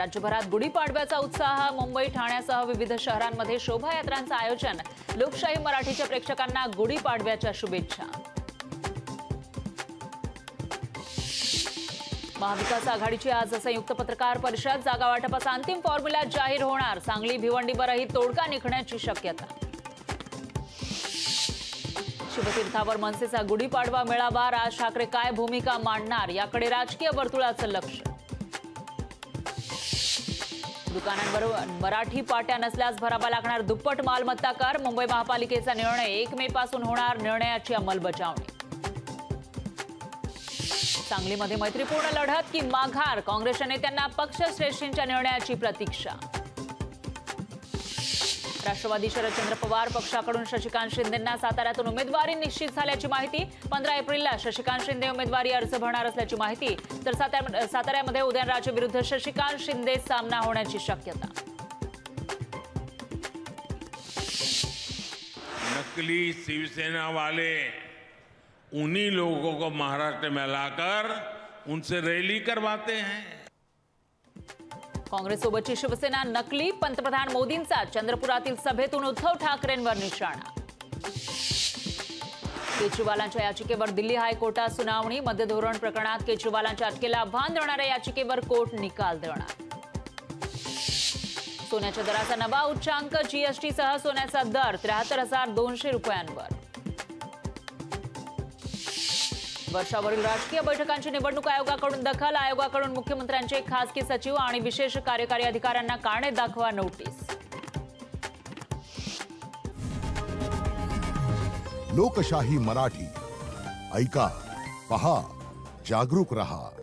राज्यभरात गुढीपाडव्याचा उत्साह. मुंबई ठाण्यासह विविध शहरांमध्ये शोभायात्रांचं आयोजन. लोकशाही मराठीच्या प्रेक्षकांना गुढीपाडव्याच्या शुभेच्छा. महाविकास आघाडीची आज संयुक्त पत्रकार परिषद. जागावाटपाचा अंतिम फॉर्म्युला जाहीर होणार. सांगली भिवंडीवरही तोडगा निघण्याची शक्यता. शिवतीर्थावर मनसेचा गुढीपाडवा मेळावा. राज ठाकरे काय भूमिका मांडणार याकडे राजकीय वर्तुळाचं लक्ष. दुकानांवर मराठी पाट्या नसल्यास भरावा लागणार दुप्पट मालमत्ता कर. मुंबई महापालिकेचा निर्णय. 1 मे पासून होणार निर्णयाची अंमलबजावणी. सांगलीमध्ये मैत्रीपूर्ण लढत की माघार. काँग्रेसच्या नेत्यांना पक्षश्रेष्ठींच्या निर्णयाची प्रतीक्षा. राष्ट्रवादी शरदचंद्र पवार पक्षाकडून शशिकांत शिंदेंना साताऱ्यातून उमेदवारी निश्चित झाल्याची माहिती. 15 एप्रिलला शशिकांत शिंदे उमेदवारी अर्ज भरणार असल्याची माहिती. तर साताऱ्यामध्ये उदयनराजे विरुद्ध शशिकांत शिंदे सामना होण्याची शक्यता. नकली शिवसेना वाले उन्हीं लोगों को महाराष्ट्र में लाकर उनसे रैली करवाते हैं. काँग्रेससोबतची शिवसेना नकली. पंतप्रधान मोदींचा चंद्रपुरातील सभेतून उद्धव ठाकरेंवर निशाणा. केजरीवालांच्या याचिकेवर दिल्ली हायकोर्टात सुनावणी. मध्यधोरण प्रकरणात केजरीवालांच्या अटकेला आव्हान देणाऱ्या याचिकेवर कोर्ट निकाल देणार. सोन्याच्या दराचा नवा उच्चांक. जीएसटीसह सोन्याचा दर 73,200 रुपयांवर. वर्षावरील राजकीय बैठकांची निवडणूक आयोगाकडून दखल. आयोगाकडून मुख्यमंत्र्यांचे खासगी सचिव आणि विशेष कार्यकारी अधिकाऱ्यांना कारणे दाखवा नोटीस. लोकशाही मराठी ऐका, पहा, जागरूक रहा.